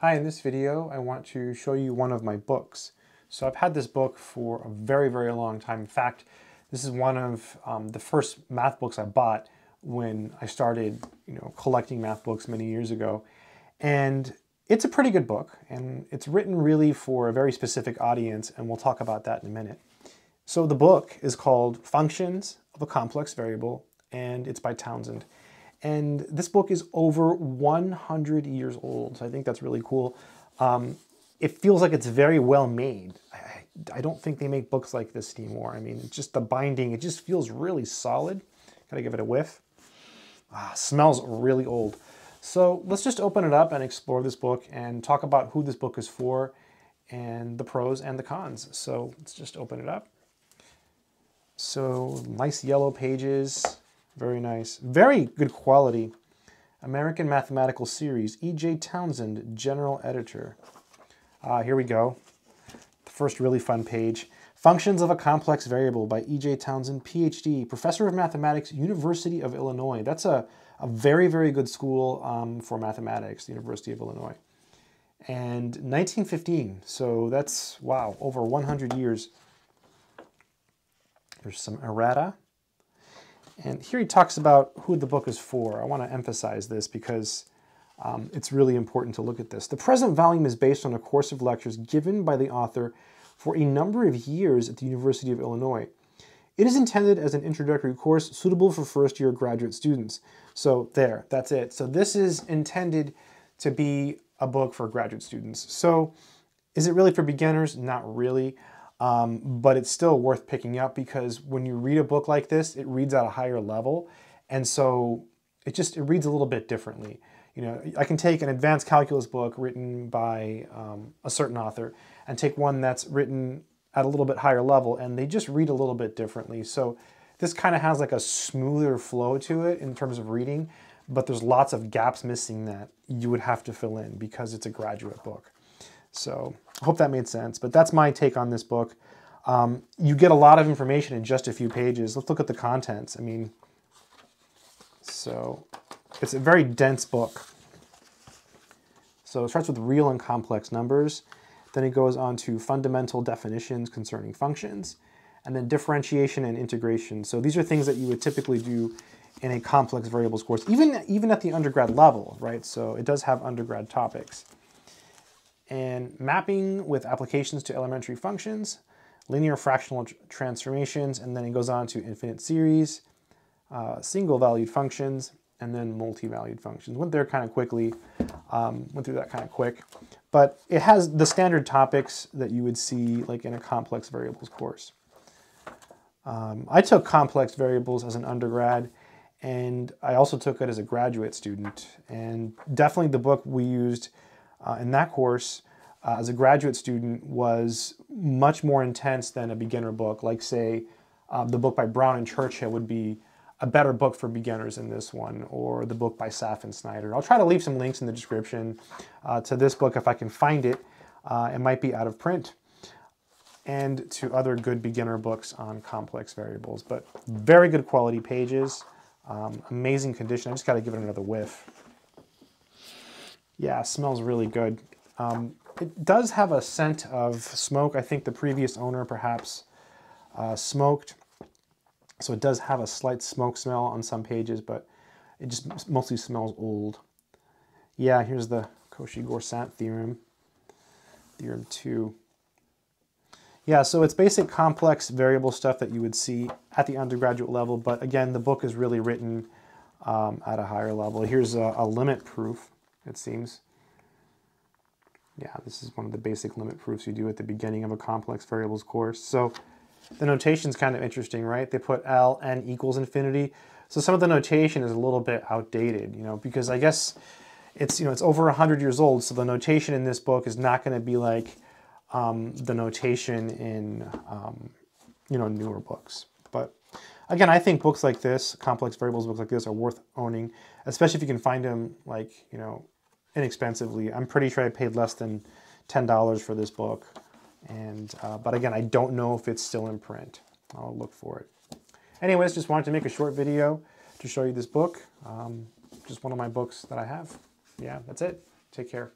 Hi, in this video I want to show you one of my books. So I've had this book for a very, very long time. In fact, this is one of the first math books I bought when I started, collecting math books many years ago. And it's a pretty good book, and it's written really for a very specific audience, and we'll talk about that in a minute. So the book is called Functions of a Complex Variable, and it's by Townsend. And this book is over 100 years old, so I think that's really cool. It feels like it's very well made. I don't think they make books like this anymore. I mean, it's just the binding, it just feels really solid. Gotta give it a whiff. Ah, smells really old. So let's just open it up and explore this book and talk about who this book is for and the pros and the cons. So let's just open it up. So nice yellow pages. Very nice. Very good quality. American Mathematical Series, E.J. Townsend, General Editor. Here we go. The first really fun page. Functions of a Complex Variable by E.J. Townsend, PhD, Professor of Mathematics, University of Illinois. That's a very, very good school for mathematics, the University of Illinois. And 1915, so that's, wow, over 100 years. There's some errata. And here he talks about who the book is for. I want to emphasize this because it's really important to look at this. The present volume is based on a course of lectures given by the author for a number of years at the University of Illinois. It is intended as an introductory course suitable for first-year graduate students. So there, that's it. So this is intended to be a book for graduate students. So is it really for beginners? Not really. But it's still worth picking up because when you read a book like this, it reads at a higher level. And so it reads a little bit differently. I can take an advanced calculus book written by a certain author and take one that's written at a little bit higher level, and they just read a little bit differently. So this kind of has like a smoother flow to it in terms of reading, but there's lots of gaps missing that you would have to fill in because it's a graduate book. So I hope that made sense, but that's my take on this book. You get a lot of information in just a few pages. Let's look at the contents. So it's a very dense book. So it starts with real and complex numbers. Then it goes on to fundamental definitions concerning functions, and then differentiation and integration. So these are things that you would typically do in a complex variables course, even at the undergrad level, right? So it does have undergrad topics. And mapping with applications to elementary functions, linear fractional transformations, and then it goes on to infinite series, single-valued functions, and then multi-valued functions. Went there kind of quickly, went through that kind of quick. But it has the standard topics that you would see like in a complex variables course. I took complex variables as an undergrad, and I also took it as a graduate student. And definitely the book we used in that course as a graduate student was much more intense than a beginner book. Like say the book by Brown and Churchill would be a better book for beginners than this one, or the book by Saff and Snyder. I'll try to leave some links in the description to this book if I can find it. It might be out of print, and to other good beginner books on complex variables, but very good quality pages, amazing condition. I just gotta give it another whiff. Yeah, smells really good. It does have a scent of smoke. I think the previous owner perhaps smoked. So it does have a slight smoke smell on some pages, but it just mostly smells old. Yeah, here's the Cauchy-Goursat theorem, theorem 2. Yeah, so it's basic complex variable stuff that you would see at the undergraduate level, but again, the book is really written at a higher level. Here's a limit proof, it seems. Yeah, this is one of the basic limit proofs you do at the beginning of a complex variables course. So the notation's kind of interesting, right? They put L, N equals infinity. So some of the notation is a little bit outdated, because I guess it's, it's over 100 years old. So the notation in this book is not going to be like the notation in, newer books. But again, I think books like this, complex variables books like this, are worth owning, especially if you can find them like, inexpensively. I'm pretty sure I paid less than $10 for this book. And, but again, I don't know if it's still in print. I'll look for it. Anyways, just wanted to make a short video to show you this book. Just one of my books that I have. Yeah, that's it. Take care.